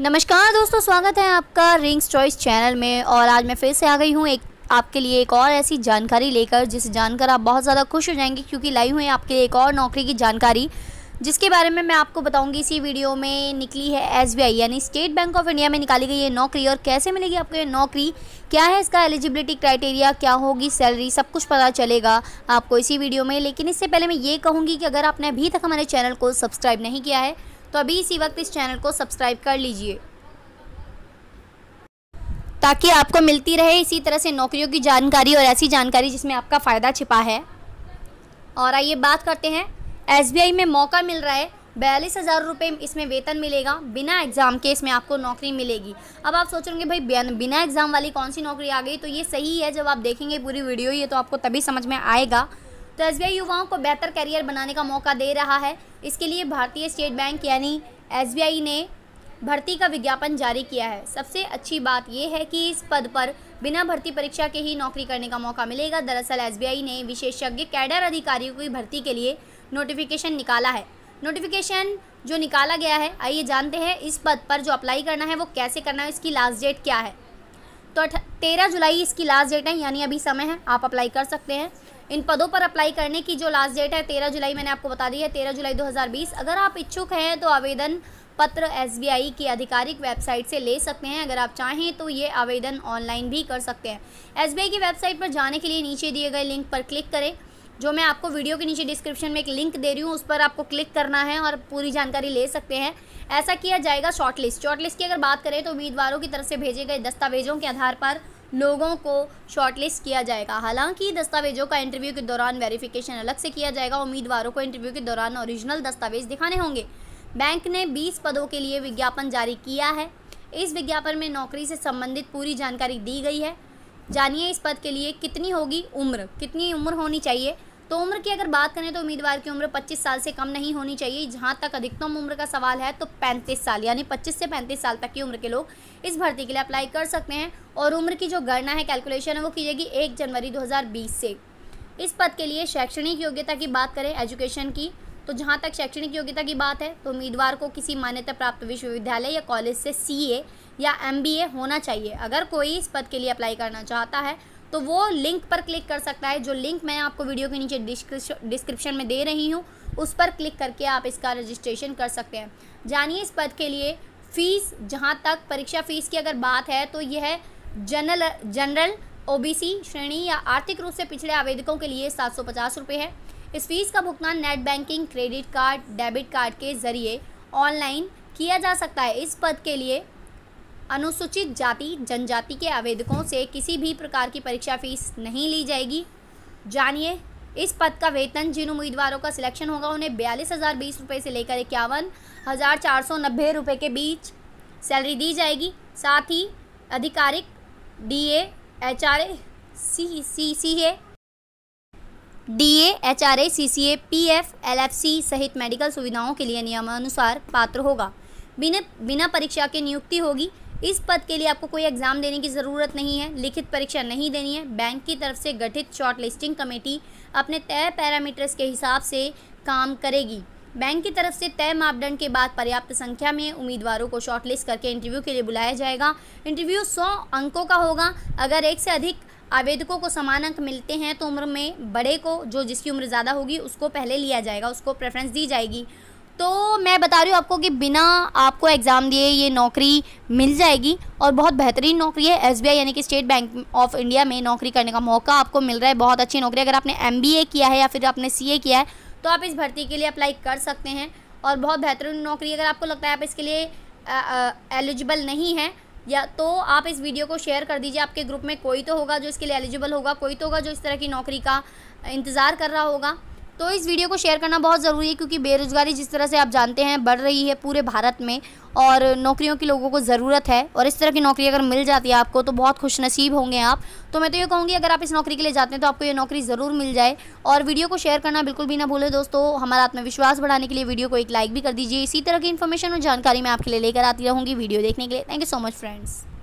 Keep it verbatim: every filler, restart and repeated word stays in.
नमस्कार दोस्तों, स्वागत है आपका रिंक्स चॉइस चैनल में। और आज मैं फिर से आ गई हूँ एक आपके लिए एक और ऐसी जानकारी लेकर जिसे जानकर आप बहुत ज़्यादा खुश हो जाएंगे, क्योंकि लाई हुई है आपके लिए एक और नौकरी की जानकारी जिसके बारे में मैं आपको बताऊंगी। इसी वीडियो में निकली है एस बी आई यानी स्टेट बैंक ऑफ इंडिया में निकाली गई ये नौकरी, और कैसे मिलेगी आपको ये नौकरी, क्या है इसका एलिजिबिलिटी क्राइटेरिया, क्या होगी सैलरी, सब कुछ पता चलेगा आपको इसी वीडियो में। लेकिन इससे पहले मैं ये कहूँगी कि अगर आपने अभी तक हमारे चैनल को सब्सक्राइब नहीं किया है तो अभी इसी वक्त इस चैनल को सब्सक्राइब कर लीजिए ताकि आपको मिलती रहे इसी तरह से नौकरियों की जानकारी और ऐसी जानकारी जिसमें आपका फ़ायदा छिपा है। और आइए बात करते हैं, एस बी आई में मौका मिल रहा है, बयालीस हज़ार रुपये इसमें वेतन मिलेगा, बिना एग्ज़ाम के इसमें आपको नौकरी मिलेगी। अब आप सोचेंगे भाई बिना एग्ज़ाम वाली कौन सी नौकरी आ गई, तो ये सही है, जब आप देखेंगे पूरी वीडियो ये तो आपको तभी समझ में आएगा। तो एस बी आई युवाओं को बेहतर करियर बनाने का मौका दे रहा है। इसके लिए भारतीय स्टेट बैंक यानी एस बी आई ने भर्ती का विज्ञापन जारी किया है। सबसे अच्छी बात यह है कि इस पद पर बिना भर्ती परीक्षा के ही नौकरी करने का मौका मिलेगा। दरअसल एस बी आई ने विशेषज्ञ कैडर अधिकारियों की भर्ती के लिए नोटिफिकेशन निकाला है। नोटिफिकेशन जो निकाला गया है, आइए जानते हैं इस पद पर जो अप्लाई करना है वो कैसे करना है, इसकी लास्ट डेट क्या है। तो तेरह जुलाई इसकी लास्ट डेट है, यानी अभी समय है, आप अप्लाई कर सकते हैं। इन पदों पर अप्लाई करने की जो लास्ट डेट है तेरह जुलाई, मैंने आपको बता दी है तेरह जुलाई दो हज़ार बीस। अगर आप इच्छुक हैं तो आवेदन पत्र एस बी आई की आधिकारिक वेबसाइट से ले सकते हैं। अगर आप चाहें तो ये आवेदन ऑनलाइन भी कर सकते हैं। एस बी आई की वेबसाइट पर जाने के लिए नीचे दिए गए लिंक पर क्लिक करें, जो मैं आपको वीडियो के नीचे डिस्क्रिप्शन में एक लिंक दे रही हूँ, उस पर आपको क्लिक करना है और पूरी जानकारी ले सकते हैं। ऐसा किया जाएगा शॉर्टलिस्ट। शॉर्टलिस्ट की अगर बात करें तो उम्मीदवारों की तरफ से भेजे गए दस्तावेजों के आधार पर लोगों को शॉर्टलिस्ट किया जाएगा। हालांकि दस्तावेजों का इंटरव्यू के दौरान वेरिफिकेशन अलग से किया जाएगा। उम्मीदवारों को इंटरव्यू के दौरान ओरिजिनल दस्तावेज दिखाने होंगे। बैंक ने बीस पदों के लिए विज्ञापन जारी किया है। इस विज्ञापन में नौकरी से संबंधित पूरी जानकारी दी गई है। जानिए इस पद के लिए कितनी होगी उम्र, कितनी उम्र होनी चाहिए। तो उम्र की अगर बात करें तो उम्मीदवार की उम्र पच्चीस साल से कम नहीं होनी चाहिए। जहाँ तक अधिकतम उम्र का सवाल है तो पैंतीस साल यानी पच्चीस से पैंतीस साल तक की उम्र के लोग इस भर्ती के लिए अप्लाई कर सकते हैं। और उम्र की जो गणना है, कैलकुलेशन है, वो की जाएगी एक जनवरी दो हज़ार बीस से। इस पद के लिए शैक्षणिक योग्यता की बात करें, एजुकेशन की, तो जहाँ तक शैक्षणिक योग्यता की बात है तो उम्मीदवार को किसी मान्यता प्राप्त विश्वविद्यालय या कॉलेज से सी ए या एम बी ए होना चाहिए। अगर कोई इस पद के लिए अप्लाई करना चाहता है तो वो लिंक पर क्लिक कर सकता है, जो लिंक मैं आपको वीडियो के नीचे डिस्क्रिप्शन में दे रही हूँ, उस पर क्लिक करके आप इसका रजिस्ट्रेशन कर सकते हैं। जानिए इस पद के लिए फ़ीस, जहाँ तक परीक्षा फ़ीस की अगर बात है तो यह general general O B C श्रेणी या आर्थिक रूप से पिछड़े आवेदकों के लिए सात सौ पचास रुपये है। इस फीस का भुगतान net banking, credit card, debit card के जरिए ऑनलाइन किया जा सकता है। इस पद के लिए अनुसूचित जाति, जनजाति के आवेदकों से किसी भी प्रकार की परीक्षा फ़ीस नहीं ली जाएगी। जानिए इस पद का वेतन, जिन उम्मीदवारों का सिलेक्शन होगा उन्हें बयालीस हज़ार बीस रुपये से लेकर इक्यावन हज़ार चार सौ नब्बे रुपये के बीच सैलरी दी जाएगी। साथ ही आधिकारिक D A H R A C C A D A H R A C C A, P F, L F C सहित मेडिकल सुविधाओं के लिए नियमानुसार पात्र होगा। बिना बिना परीक्षा के नियुक्ति होगी। इस पद के लिए आपको कोई एग्ज़ाम देने की ज़रूरत नहीं है, लिखित परीक्षा नहीं देनी है। बैंक की तरफ से गठित शॉर्ट लिस्टिंग कमेटी अपने तय पैरामीटर्स के हिसाब से काम करेगी। बैंक की तरफ से तय मापदंड के बाद पर्याप्त संख्या में उम्मीदवारों को शॉर्टलिस्ट करके इंटरव्यू के लिए बुलाया जाएगा। इंटरव्यू सौ अंकों का होगा। अगर एक से अधिक आवेदकों को समान अंक मिलते हैं तो उम्र में बड़े को, जो जिसकी उम्र ज़्यादा होगी, उसको पहले लिया जाएगा, उसको प्रेफरेंस दी जाएगी। तो मैं बता रही हूँ आपको कि बिना आपको एग्ज़ाम दिए ये नौकरी मिल जाएगी और बहुत बेहतरीन नौकरी है। एस बी आई यानी कि स्टेट बैंक ऑफ इंडिया में नौकरी करने का मौका आपको मिल रहा है, बहुत अच्छी नौकरी। अगर आपने एम बी ए किया है या फिर आपने सी ए किया है तो आप इस भर्ती के लिए अप्लाई कर सकते हैं और बहुत बेहतरीन नौकरी। अगर आपको लगता है आप इसके लिए एलिजिबल नहीं है या तो आप इस वीडियो को शेयर कर दीजिए, आपके ग्रुप में कोई तो होगा जो इसके लिए एलिजिबल होगा, कोई तो होगा जो इस तरह की नौकरी का इंतज़ार कर रहा होगा। तो इस वीडियो को शेयर करना बहुत ज़रूरी है, क्योंकि बेरोज़गारी जिस तरह से आप जानते हैं बढ़ रही है पूरे भारत में और नौकरियों की लोगों को ज़रूरत है। और इस तरह की नौकरी अगर मिल जाती है आपको तो बहुत खुशनसीब होंगे आप। तो मैं तो ये कहूँगी अगर आप इस नौकरी के लिए जाते हैं तो आपको ये नौकरी ज़रूर मिल जाए। और वीडियो को शेयर करना बिल्कुल भी ना भूलें दोस्तों। हमारा आत्मविश्वास बढ़ाने के लिए वीडियो को एक लाइक भी कर दीजिए। इसी तरह की इन्फॉर्मेशन और जानकारी मैं आपके लिए लेकर आती रहूँगी। वीडियो देखने के लिए thank you so much friends.